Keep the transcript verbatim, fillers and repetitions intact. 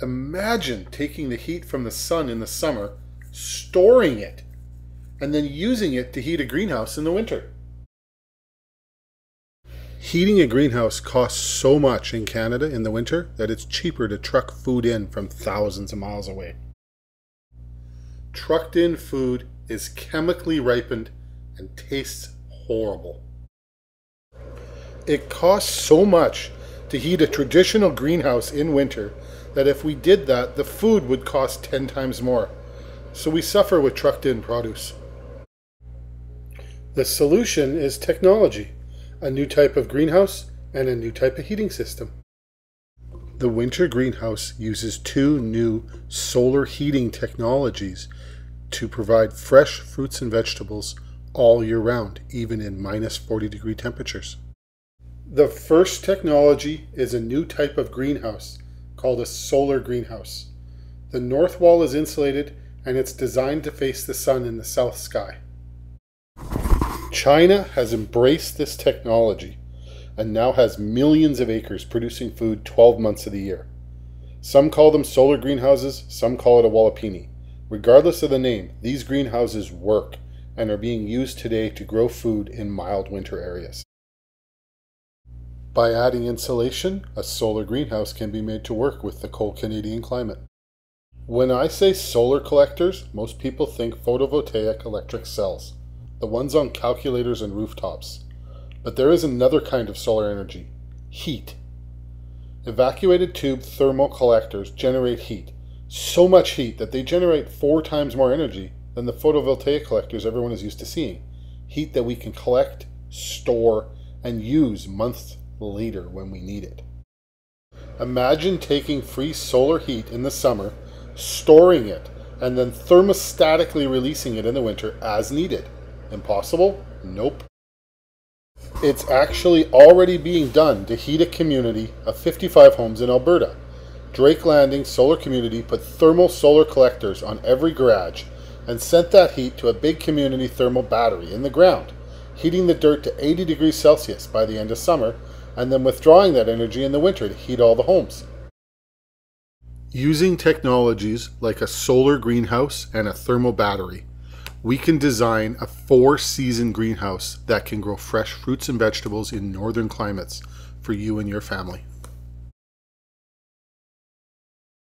Imagine taking the heat from the sun in the summer, storing it, and then using it to heat a greenhouse in the winter. Heating a greenhouse costs so much in Canada in the winter that it's cheaper to truck food in from thousands of miles away. Trucked in food is chemically ripened and tastes horrible. It costs so much to heat a traditional greenhouse in winter that if we did that, the food would cost ten times more. So we suffer with trucked in produce. The solution is technology, a new type of greenhouse and a new type of heating system. The winter greenhouse uses two new solar heating technologies to provide fresh fruits and vegetables all year round, even in minus forty degree temperatures. The first technology is a new type of greenhouse called a solar greenhouse. The north wall is insulated and it's designed to face the sun in the south sky. China has embraced this technology and now has millions of acres producing food twelve months of the year. Some call them solar greenhouses, some call it a walipini. Regardless of the name, these greenhouses work and are being used today to grow food in mild winter areas. By adding insulation, a solar greenhouse can be made to work with the cold Canadian climate. When I say solar collectors, most people think photovoltaic electric cells, the ones on calculators and rooftops. But there is another kind of solar energy, heat. Evacuated tube thermal collectors generate heat, so much heat that they generate four times more energy than the photovoltaic collectors everyone is used to seeing. Heat that we can collect, store, and use months later when we need it. Imagine taking free solar heat in the summer, storing it, and then thermostatically releasing it in the winter as needed. Impossible? Nope. It's actually already being done to heat a community of fifty-five homes in Alberta. Drake Landing Solar Community put thermal solar collectors on every garage and sent that heat to a big community thermal battery in the ground, heating the dirt to eighty degrees Celsius by the end of summer and then withdrawing that energy in the winter to heat all the homes. Using technologies like a solar greenhouse and a thermal battery, we can design a four-season greenhouse that can grow fresh fruits and vegetables in northern climates for you and your family.